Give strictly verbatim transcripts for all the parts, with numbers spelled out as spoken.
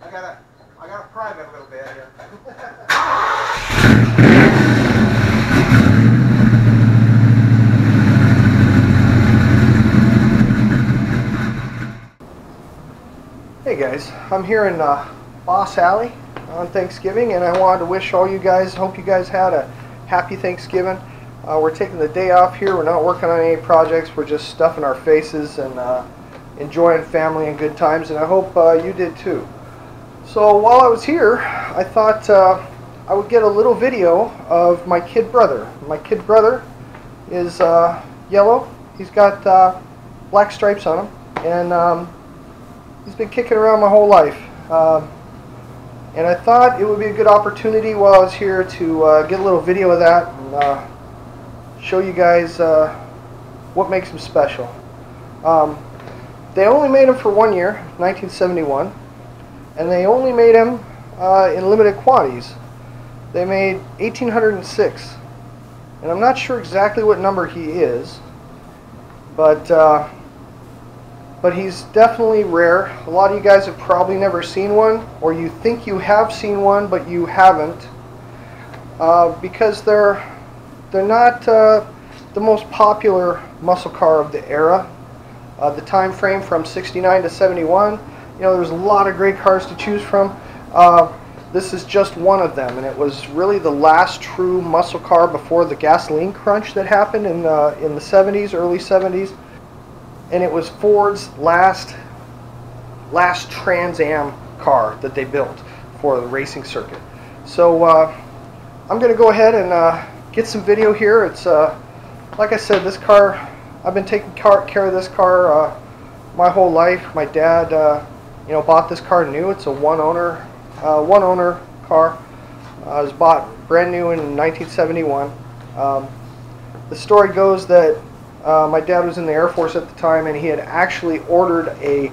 I gotta, I gotta prime it a little bit here. Hey guys, I'm here in uh, Boss Alley on Thanksgiving, and I wanted to wish all you guys, hope you guys had a happy Thanksgiving. Uh, we're taking the day off here. We're not working on any projects. We're just stuffing our faces and uh, enjoying family and good times, and I hope uh, you did too. So while I was here, I thought uh, I would get a little video of my kid brother. My kid brother is uh, yellow. He's got uh, black stripes on him, and um, he's been kicking around my whole life. Um, and I thought it would be a good opportunity while I was here to uh, get a little video of that and uh, show you guys uh, what makes them special. Um, they only made them for one year, nineteen seventy-one, and they only made them uh, in limited quantities. They made eighteen hundred six, and I'm not sure exactly what number he is, but uh, but he's definitely rare. A lot of you guys have probably never seen one, or you think you have seen one, but you haven't, uh, because they're They're not uh, the most popular muscle car of the era. Uh, the time frame from sixty-nine to seventy-one, you know, there's a lot of great cars to choose from. Uh, this is just one of them, and it was really the last true muscle car before the gasoline crunch that happened in, uh, in the seventies, early seventies. And it was Ford's last, last Trans Am car that they built for the racing circuit. So uh, I'm going to go ahead and uh, get some video here. It's uh, like I said, this car, I've been taking car, care of this car uh, my whole life. My dad, uh, you know, bought this car new. It's a one-owner, uh, one-owner car. Uh, it was bought brand new in nineteen seventy-one. Um, the story goes that uh, my dad was in the Air Force at the time, and he had actually ordered a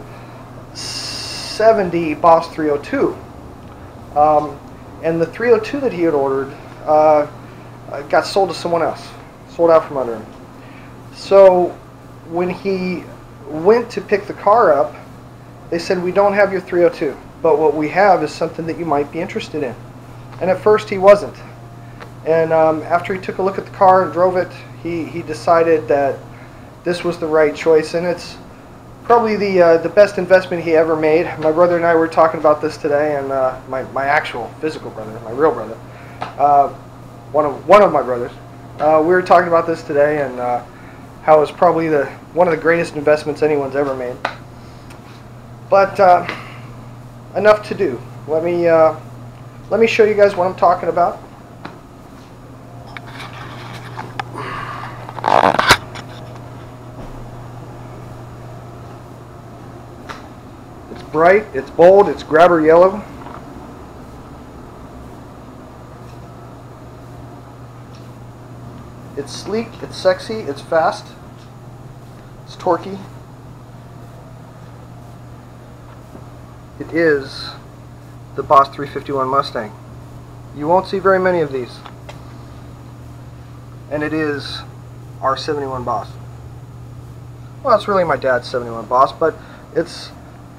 seventy Boss three oh two, um, and the three oh two that he had ordered Uh, Uh, got sold to someone else, sold out from under him. So when he went to pick the car up, they said, "We don't have your three oh two, but what we have is something that you might be interested in." And at first he wasn't. And um, after he took a look at the car and drove it, he, he decided that this was the right choice, and it's probably the, uh, the best investment he ever made. My brother and I were talking about this today, and uh, my, my actual physical brother, my real brother, uh, One of, one of my brothers, uh, we were talking about this today, and uh, how it was probably the, one of the greatest investments anyone's ever made. But uh, enough to do. Let me, uh, let me show you guys what I'm talking about. It's bright, it's bold, it's grabber yellow. It's sleek, it's sexy, it's fast, it's torquey. It is the Boss three fifty-one Mustang. You won't see very many of these. And it is our seventy-one Boss. Well, it's really my dad's seventy-one Boss, but it's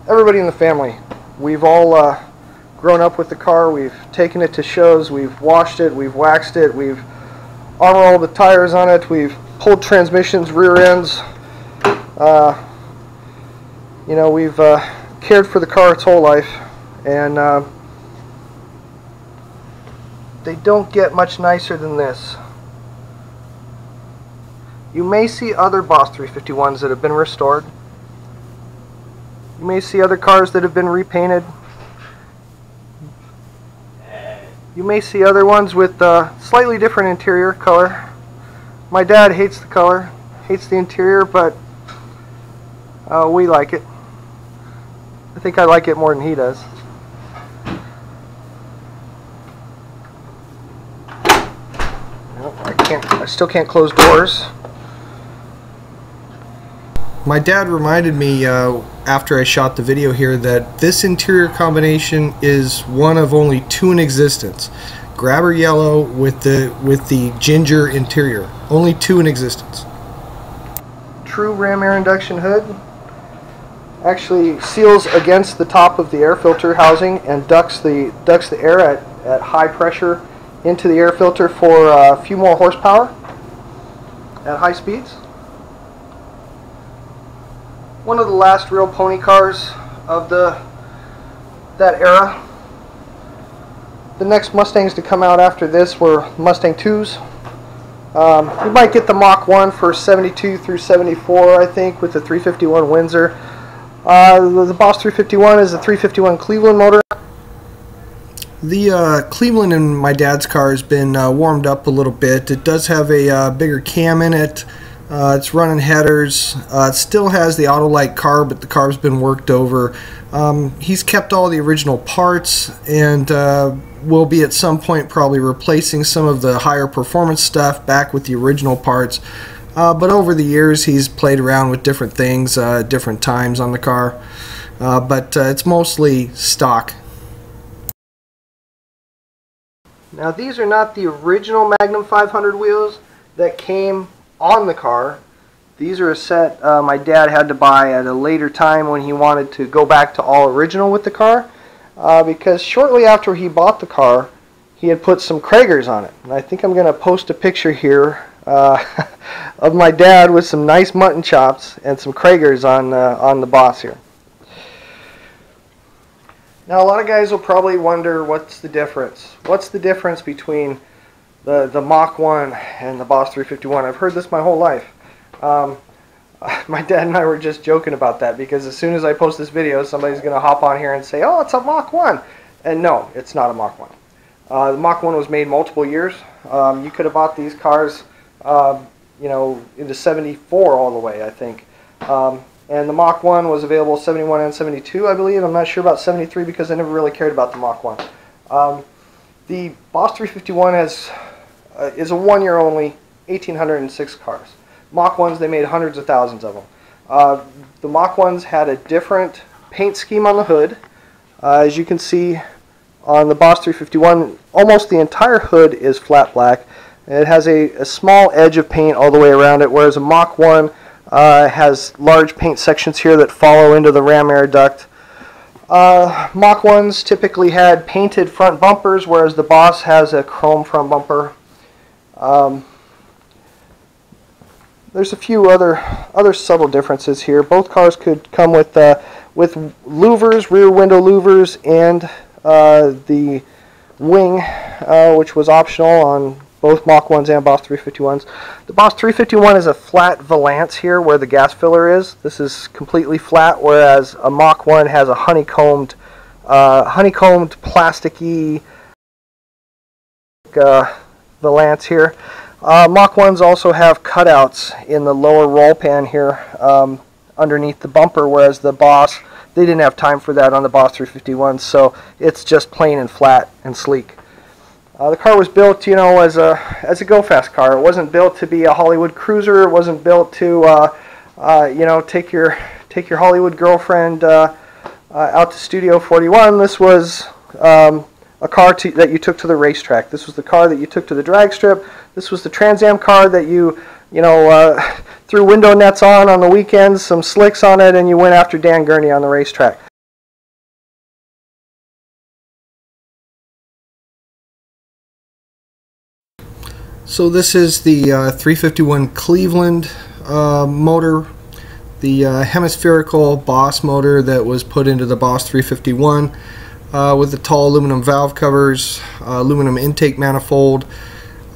everybody in the family. We've all uh, grown up with the car, we've taken it to shows, we've washed it, we've waxed it, we've armor all the tires on it, we've pulled transmissions, rear ends, uh, you know, we've uh, cared for the car its whole life, and uh, they don't get much nicer than this. You may see other Boss three fifty-ones that have been restored, you may see other cars that have been repainted, you may see other ones with uh, slightly different interior color. My dad hates the color, hates the interior, but uh, we like it. I think I like it more than he does. Nope, I can't, I still can't close doors. My dad reminded me uh, after I shot the video here that this interior combination is one of only two in existence. Grabber yellow with the with the ginger interior. Only two in existence. True Ram Air induction hood. actually seals against the top of the air filter housing and ducts the ducts the air at, at high pressure into the air filter for a few more horsepower at high speeds. One of the last real pony cars of the that era. The next Mustangs to come out after this were Mustang twos. Um, you might get the Mach one for seventy-two through seventy-four, I think, with the three fifty-one Windsor. Uh, the Boss three fifty-one is a three fifty-one Cleveland motor. The uh, Cleveland in my dad's car has been uh, warmed up a little bit. It does have a uh, bigger cam in it. Uh, it's running headers. Uh, it still has the Autolite carb, but the carb's been worked over. Um, he's kept all the original parts and uh, will be at some point probably replacing some of the higher performance stuff back with the original parts. Uh, but over the years, he's played around with different things, uh, different times on the car. Uh, but uh, it's mostly stock. Now, these are not the original Magnum five hundred wheels that came on the car. These are a set uh, my dad had to buy at a later time when he wanted to go back to all original with the car, uh, because shortly after he bought the car he had put some Cragars on it, and I think I'm going to post a picture here uh, of my dad with some nice mutton chops and some Cragars on, uh, on the Boss here. Now a lot of guys will probably wonder, what's the difference? What's the difference between The, the Mach one and the Boss three fifty-one. I've heard this my whole life. Um, my dad and I were just joking about that, because as soon as I post this video, somebody's going to hop on here and say, oh, it's a Mach one. And no, it's not a Mach one. Uh, the Mach one was made multiple years. Um, you could have bought these cars, uh, you know, into seventy-four all the way, I think. Um, and the Mach one was available seventy-one and seventy-two, I believe. I'm not sure about seventy-three because I never really cared about the Mach one. Um, the Boss three fifty-one has... Uh, is a one-year only, eighteen hundred six cars. Mach ones, they made hundreds of thousands of them. Uh, the Mach ones had a different paint scheme on the hood. Uh, as you can see on the Boss three fifty-one, almost the entire hood is flat black. It has a, a small edge of paint all the way around it, whereas a Mach one uh, has large paint sections here that follow into the Ram Air duct. Uh, Mach ones typically had painted front bumpers, whereas the Boss has a chrome front bumper. Um, there's a few other other subtle differences here. Both cars could come with uh, with louvers, rear window louvers, and uh, the wing, uh, which was optional on both Mach ones and Boss three fifty-ones. The Boss three fifty-one is a flat valance here where the gas filler is. This is completely flat, whereas a Mach one has a honeycombed, uh, honeycombed plasticky. Uh, Valance here. Uh, Mach ones also have cutouts in the lower roll pan here um, underneath the bumper, whereas the Boss, they didn't have time for that on the Boss three fifty-one, so it's just plain and flat and sleek. Uh, the car was built, you know, as a as a go-fast car. It wasn't built to be a Hollywood cruiser. It wasn't built to, uh, uh, you know, take your take your Hollywood girlfriend uh, uh, out to Studio forty-one. This was Um, a car to, that you took to the racetrack. This was the car that you took to the drag strip. This was the Trans Am car that you, you know, uh, threw window nets on on the weekends, some slicks on it, and you went after Dan Gurney on the racetrack. So this is the uh, three fifty-one Cleveland uh, motor, the uh, hemispherical Boss motor that was put into the Boss three fifty-one. Uh, with the tall aluminum valve covers, uh, aluminum intake manifold.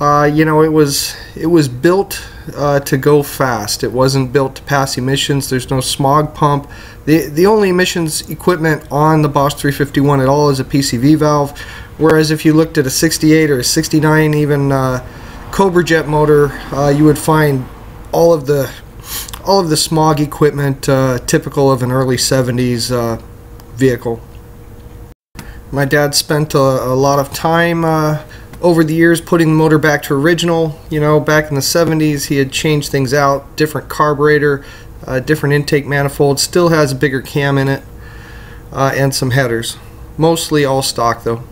Uh, you know, it was it was built uh, to go fast. It wasn't built to pass emissions. There's no smog pump. The, the only emissions equipment on the Boss three fifty-one at all is a P C V valve, whereas if you looked at a sixty-eight or a sixty-nine, even uh, Cobra Jet motor, uh, you would find all of the, all of the smog equipment uh, typical of an early seventies uh, vehicle. My dad spent a, a lot of time uh, over the years putting the motor back to original. You know, back in the seventies, he had changed things out, different carburetor, uh, different intake manifold, still has a bigger cam in it, uh, and some headers. Mostly all stock, though.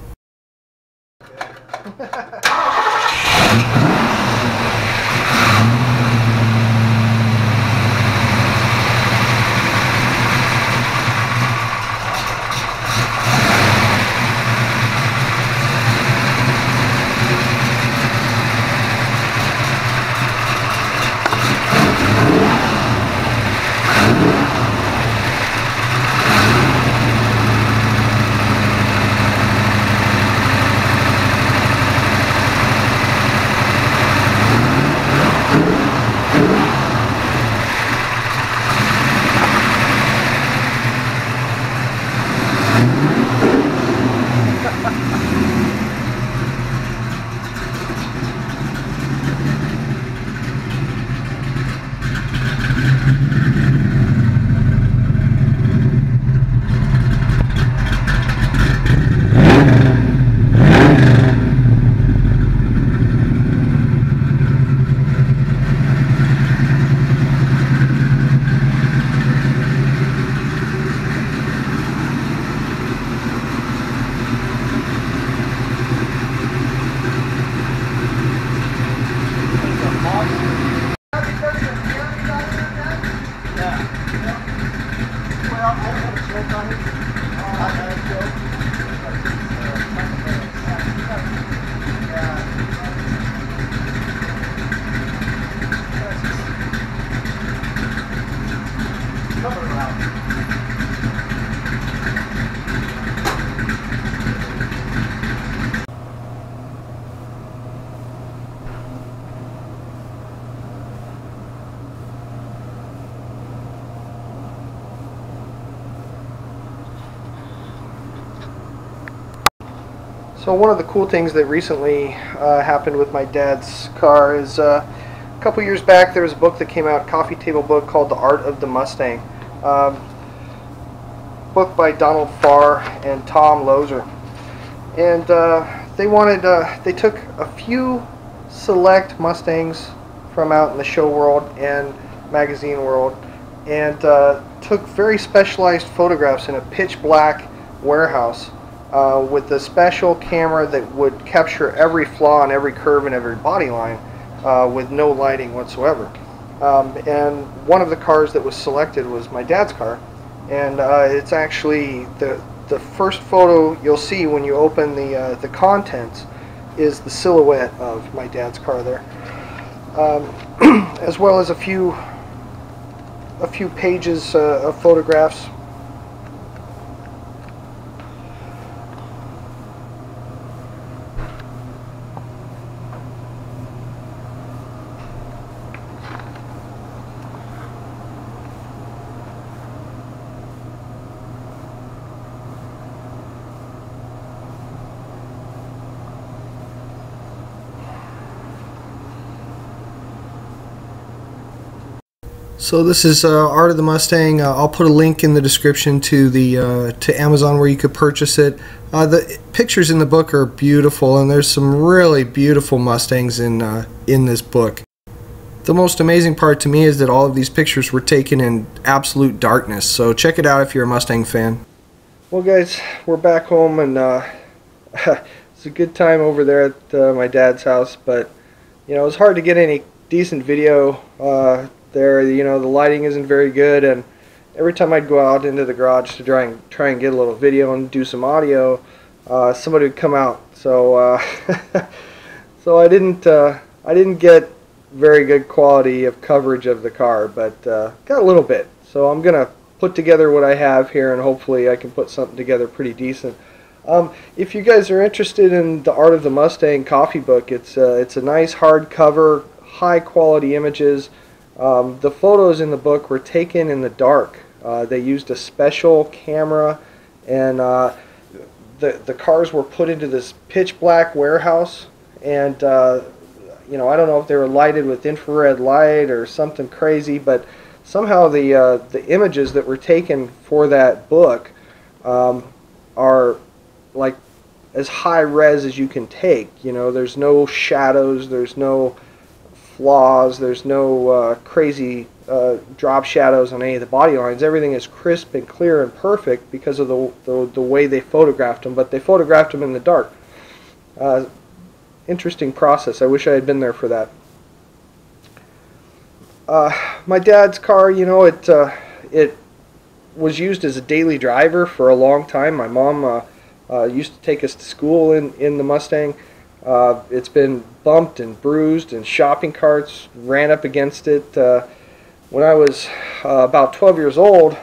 So one of the cool things that recently uh, happened with my dad's car is uh, a couple years back there was a book that came out, a coffee table book called The Art of the Mustang. Um, book by Donald Farr and Tom Lozier. And uh, they wanted, uh, they took a few select Mustangs from out in the show world and magazine world and uh, took very specialized photographs in a pitch black warehouse uh, with a special camera that would capture every flaw and every curve and every body line uh, with no lighting whatsoever. Um, and one of the cars that was selected was my dad's car, and uh, it's actually the the first photo you'll see when you open the uh, the contents is the silhouette of my dad's car there, um, as well as a few a few pages uh, of photographs. So this is uh, Art of the Mustang. Uh, I'll put a link in the description to the uh, to Amazon where you could purchase it. Uh, the pictures in the book are beautiful, and there's some really beautiful Mustangs in uh, in this book. The most amazing part to me is that all of these pictures were taken in absolute darkness. So check it out if you're a Mustang fan. Well, guys, we're back home, and uh, it's a good time over there at uh, my dad's house. But you know, it was hard to get any decent video. Uh, There, you know, the lighting isn't very good, and every time I'd go out into the garage to try and try and get a little video and do some audio, uh, somebody would come out. So, uh, so I didn't, uh, I didn't get very good quality of coverage of the car, but uh, got a little bit. So I'm gonna put together what I have here, and hopefully I can put something together pretty decent. Um, if you guys are interested in the Art of the Mustang coffee book, it's uh, it's a nice hardcover, high quality images. Um, the photos in the book were taken in the dark. Uh, they used a special camera, and uh, the the cars were put into this pitch black warehouse. And uh, you know, I don't know if they were lighted with infrared light or something crazy, but somehow the uh, the images that were taken for that book um, are like as high res as you can take. You know, there's no shadows. There's no flaws, there's no uh, crazy uh, drop shadows on any of the body lines. Everything is crisp and clear and perfect because of the, the, the way they photographed them, but they photographed them in the dark. Uh, interesting process. I wish I had been there for that. Uh, my dad's car, you know, it, uh, it was used as a daily driver for a long time. My mom uh, uh, used to take us to school in, in the Mustang. Uh, it's been bumped and bruised, and shopping carts ran up against it. Uh, when I was uh, about twelve years old,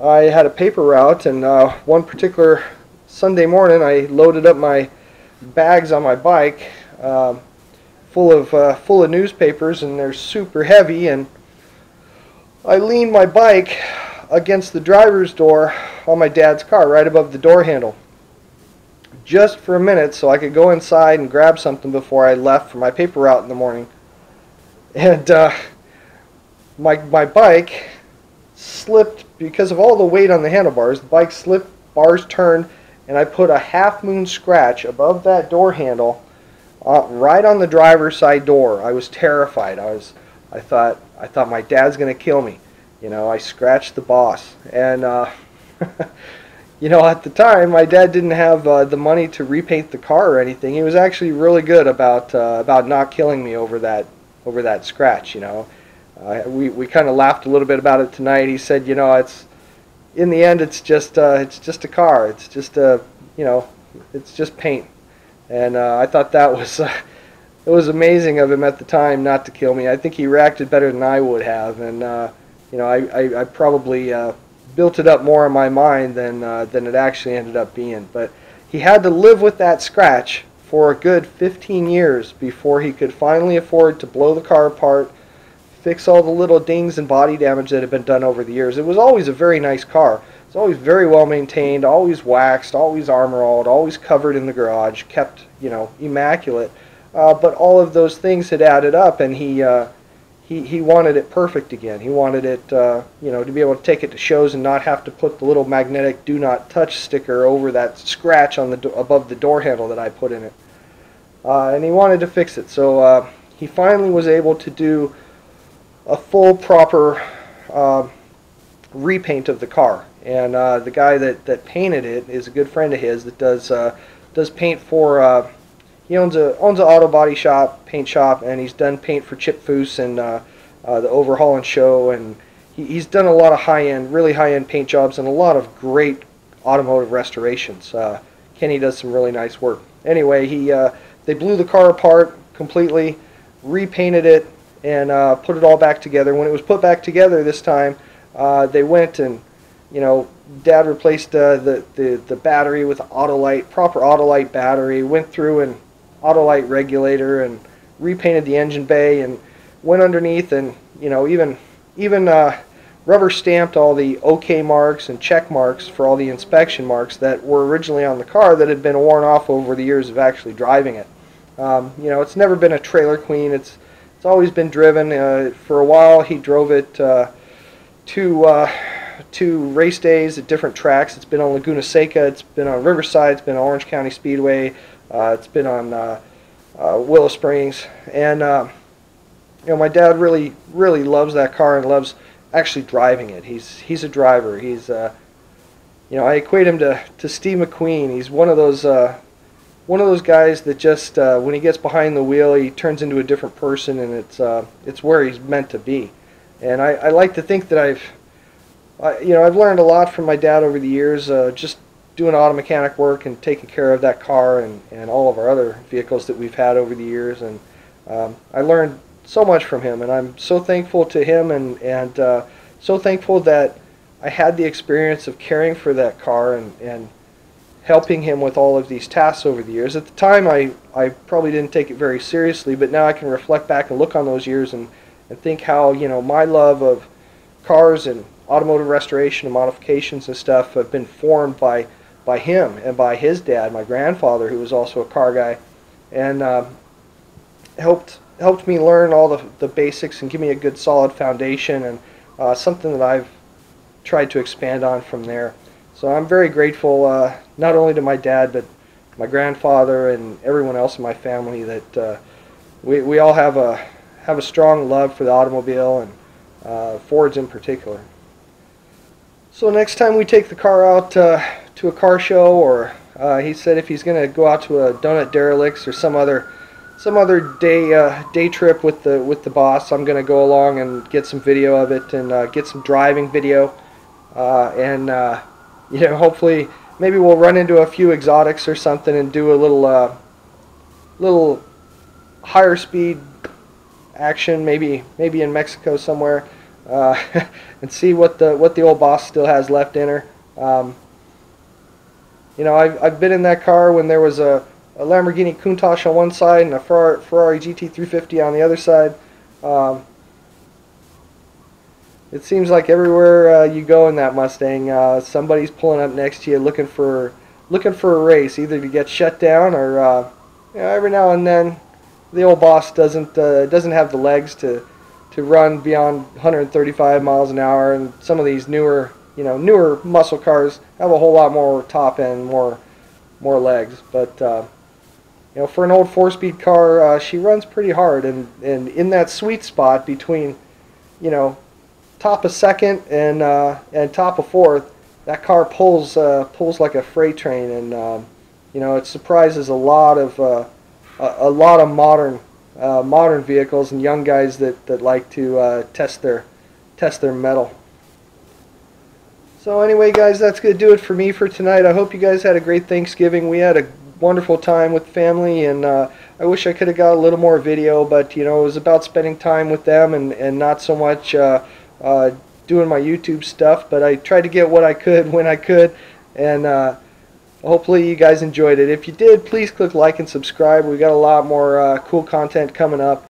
I had a paper route, and uh, one particular Sunday morning I loaded up my bags on my bike uh, full of uh, full of newspapers, and they're super heavy, and I leaned my bike against the driver's door on my dad's car right above the door handle, just for a minute so I could go inside and grab something before I left for my paper route in the morning. And uh, my, my bike slipped because of all the weight on the handlebars. The bike slipped, bars turned, and I put a half moon scratch above that door handle uh, right on the driver's side door. I was terrified. I was, I thought, I thought my dad's gonna kill me. You know, I scratched the boss. And uh, you know, at the time, my dad didn't have uh, the money to repaint the car or anything. He was actually really good about uh, about not killing me over that over that scratch. You know, uh, we we kind of laughed a little bit about it tonight. He said, you know, it's in the end, it's just uh, it's just a car. It's just a uh, you know, it's just paint. And uh, I thought that was uh, it was amazing of him at the time not to kill me. I think he reacted better than I would have, and uh, you know, I I, I probably. Uh, built it up more in my mind than uh, than it actually ended up being. But he had to live with that scratch for a good fifteen years before he could finally afford to blow the car apart, fix all the little dings and body damage that had been done over the years. It was always a very nice car. It's always very well maintained, always waxed, always armor-alled, always covered in the garage, kept, you know, immaculate. Uh, but all of those things had added up, and he, uh, he, he wanted it perfect again. He wanted it, uh, you know, to be able to take it to shows and not have to put the little magnetic "Do Not Touch" sticker over that scratch on the do above the door handle that I put in it. Uh, and he wanted to fix it, so uh, he finally was able to do a full proper uh, repaint of the car. And uh, the guy that that painted it is a good friend of his that does uh, does paint for. Uh, he owns a owns an auto body shop, paint shop, and he's done paint for Chip Foose and uh, uh, the Overhauling Show, and he, he's done a lot of high end, really high end paint jobs, and a lot of great automotive restorations. Uh, Kenny does some really nice work. Anyway, he uh, they blew the car apart completely, repainted it, and uh, put it all back together. When it was put back together this time, uh, they went and, you know, Dad replaced uh, the, the, the battery with Autolite, proper Autolite battery, went through an Autolite regulator and repainted the engine bay and went underneath and, you know, even, even uh, rubber stamped all the OK marks and check marks for all the inspection marks that were originally on the car that had been worn off over the years of actually driving it. Um, you know, it's never been a trailer queen. It's, it's always been driven. Uh, for a while he drove it uh, to... Uh, two race days at different tracks. It's been on Laguna Seca, it's been on Riverside, it's been on Orange County Speedway, uh, it's been on uh, uh, Willow Springs, and uh, you know, my dad really, really loves that car and loves actually driving it. He's he's a driver. He's uh, you know, I equate him to to Steve McQueen. He's one of those uh, one of those guys that just uh, when he gets behind the wheel, he turns into a different person, and it's uh, it's where he's meant to be. And I, I like to think that I've Uh, you know, I've learned a lot from my dad over the years, uh, just doing auto mechanic work and taking care of that car and, and all of our other vehicles that we've had over the years. And um, I learned so much from him, and I'm so thankful to him, and, and uh, so thankful that I had the experience of caring for that car and, and helping him with all of these tasks over the years. At the time, I, I probably didn't take it very seriously, but now I can reflect back and look on those years and, and think how, you know, my love of cars and automotive restoration and modifications and stuff have been formed by by him and by his dad, my grandfather, who was also a car guy, and uh, helped helped me learn all the, the basics and give me a good solid foundation, and uh, something that I've tried to expand on from there. So I'm very grateful, uh, not only to my dad, but my grandfather and everyone else in my family, that uh, we, we all have a have a strong love for the automobile, and uh, Fords in particular. So next time we take the car out uh, to a car show, or uh, he said if he's going to go out to a Donut Derelicts or some other some other day uh, day trip with the with the boss, I'm going to go along and get some video of it, and uh, get some driving video, uh, and uh, you know, hopefully maybe we'll run into a few exotics or something and do a little uh, little higher speed action, maybe maybe in Mexico somewhere. Uh, and see what the what the old boss still has left in her. Um, you know, I've I've been in that car when there was a, a Lamborghini Countach on one side and a Ferrari, Ferrari G T three fifty on the other side. Um, it seems like everywhere uh, you go in that Mustang, uh, somebody's pulling up next to you looking for looking for a race, either to get shut down or uh, you know, every now and then the old boss doesn't uh, doesn't have the legs to. to run beyond one hundred thirty-five miles an hour, and some of these newer, you know, newer muscle cars have a whole lot more top end, more, more legs. But uh, you know, for an old four-speed car, uh, she runs pretty hard, and and in that sweet spot between, you know, top of second and uh, and top of fourth, that car pulls uh, pulls like a freight train, and um, you know, it surprises a lot of uh, a, a lot of modern. Uh, modern vehicles and young guys that, that like to uh, test their test their metal. So anyway, guys, that's going to do it for me for tonight. I hope you guys had a great Thanksgiving. We had a wonderful time with family, and uh, I wish I could have got a little more video, but you know, it was about spending time with them, and, and not so much uh, uh, doing my YouTube stuff, but I tried to get what I could when I could, and uh, hopefully you guys enjoyed it. If you did, please click like and subscribe. We've got a lot more uh, cool content coming up.